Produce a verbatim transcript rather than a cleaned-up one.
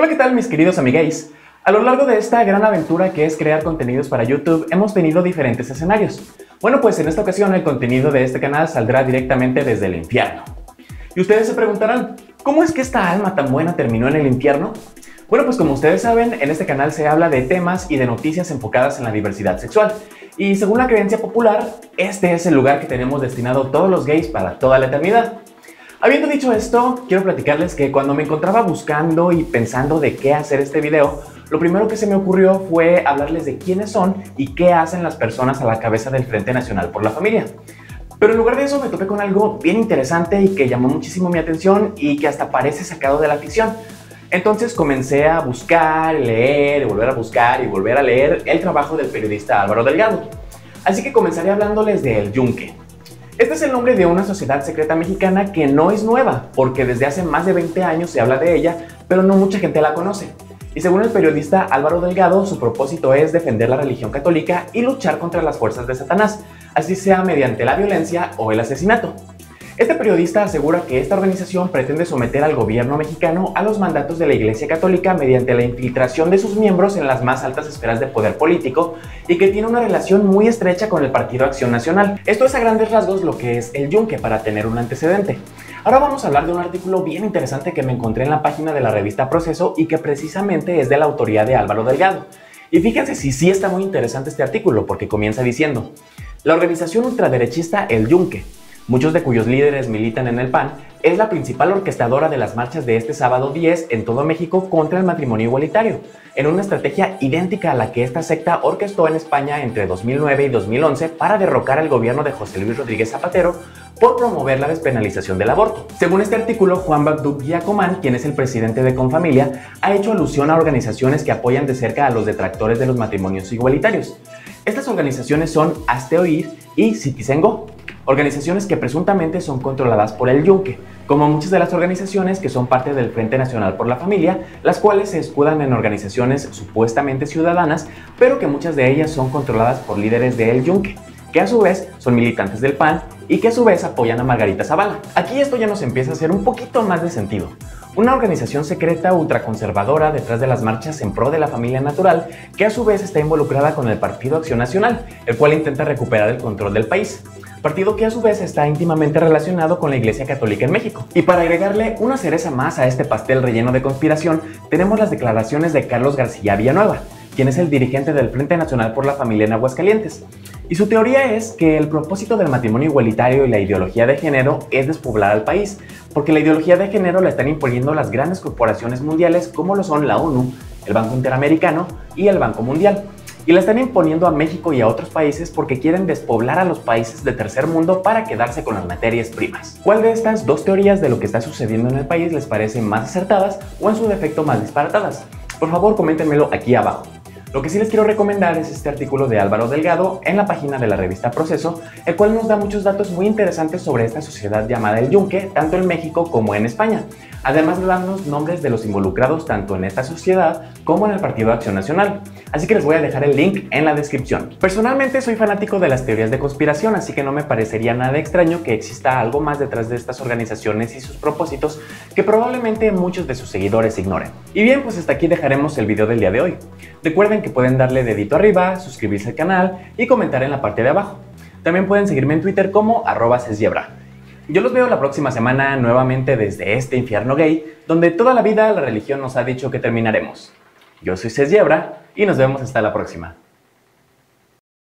Hola, ¿qué tal mis queridos amigues? A lo largo de esta gran aventura que es crear contenidos para YouTube, hemos tenido diferentes escenarios. Bueno, pues en esta ocasión el contenido de este canal saldrá directamente desde el infierno. Y ustedes se preguntarán, ¿cómo es que esta alma tan buena terminó en el infierno? Bueno, pues como ustedes saben, en este canal se habla de temas y de noticias enfocadas en la diversidad sexual. Y según la creencia popular, este es el lugar que tenemos destinado todos los gays para toda la eternidad. Habiendo dicho esto, quiero platicarles que cuando me encontraba buscando y pensando de qué hacer este video, lo primero que se me ocurrió fue hablarles de quiénes son y qué hacen las personas a la cabeza del Frente Nacional por la Familia. Pero en lugar de eso me topé con algo bien interesante y que llamó muchísimo mi atención y que hasta parece sacado de la ficción. Entonces comencé a buscar, leer, volver a buscar y volver a leer el trabajo del periodista Álvaro Delgado. Así que comenzaré hablándoles de El Yunque. Este es el nombre de una sociedad secreta mexicana que no es nueva, porque desde hace más de veinte años se habla de ella, pero no mucha gente la conoce. Y según el periodista Álvaro Delgado, su propósito es defender la religión católica y luchar contra las fuerzas de Satanás, así sea mediante la violencia o el asesinato. Este periodista asegura que esta organización pretende someter al gobierno mexicano a los mandatos de la Iglesia Católica mediante la infiltración de sus miembros en las más altas esferas de poder político y que tiene una relación muy estrecha con el Partido Acción Nacional. Esto es a grandes rasgos lo que es El Yunque para tener un antecedente. Ahora vamos a hablar de un artículo bien interesante que me encontré en la página de la revista Proceso y que precisamente es de la autoría de Álvaro Delgado. Y fíjense si sí está muy interesante este artículo porque comienza diciendo: la organización ultraderechista El Yunque, muchos de cuyos líderes militan en el P A N, es la principal orquestadora de las marchas de este sábado diez en todo México contra el matrimonio igualitario, en una estrategia idéntica a la que esta secta orquestó en España entre dos mil nueve y dos mil once para derrocar al gobierno de José Luis Rodríguez Zapatero por promover la despenalización del aborto. Según este artículo, Juan Bactú Guiacomán, quien es el presidente de Confamilia, ha hecho alusión a organizaciones que apoyan de cerca a los detractores de los matrimonios igualitarios. Estas organizaciones son Hazte Oír y Citizengo, organizaciones que presuntamente son controladas por El Yunque, como muchas de las organizaciones que son parte del Frente Nacional por la Familia, las cuales se escudan en organizaciones supuestamente ciudadanas, pero que muchas de ellas son controladas por líderes de El Yunque, que a su vez son militantes del P A N y que a su vez apoyan a Margarita Zavala. Aquí esto ya nos empieza a hacer un poquito más de sentido. Una organización secreta ultraconservadora detrás de las marchas en pro de la familia natural, que a su vez está involucrada con el Partido Acción Nacional, el cual intenta recuperar el control del país, partido que a su vez está íntimamente relacionado con la Iglesia Católica en México. Y para agregarle una cereza más a este pastel relleno de conspiración, tenemos las declaraciones de Carlos García Villanueva, quien es el dirigente del Frente Nacional por la Familia en Aguascalientes. Y su teoría es que el propósito del matrimonio igualitario y la ideología de género es despoblar al país, porque la ideología de género la están imponiendo las grandes corporaciones mundiales como lo son la ONU, el Banco Interamericano y el Banco Mundial. Y la están imponiendo a México y a otros países porque quieren despoblar a los países de tercer mundo para quedarse con las materias primas. ¿Cuál de estas dos teorías de lo que está sucediendo en el país les parecen más acertadas o en su defecto más disparatadas? Por favor, coméntenmelo aquí abajo. Lo que sí les quiero recomendar es este artículo de Álvaro Delgado en la página de la revista Proceso, el cual nos da muchos datos muy interesantes sobre esta sociedad llamada El Yunque, tanto en México como en España, además de darnos nombres de los involucrados tanto en esta sociedad como en el Partido Acción Nacional. Así que les voy a dejar el link en la descripción. Personalmente soy fanático de las teorías de conspiración, así que no me parecería nada extraño que exista algo más detrás de estas organizaciones y sus propósitos que probablemente muchos de sus seguidores ignoren. Y bien, pues hasta aquí dejaremos el video del día de hoy. Recuerden que pueden darle dedito arriba, suscribirse al canal y comentar en la parte de abajo. También pueden seguirme en Twitter como arroba sesgiebra. Yo los veo la próxima semana nuevamente desde este infierno gay, donde toda la vida la religión nos ha dicho que terminaremos. Yo soy Sesgiebra y nos vemos hasta la próxima.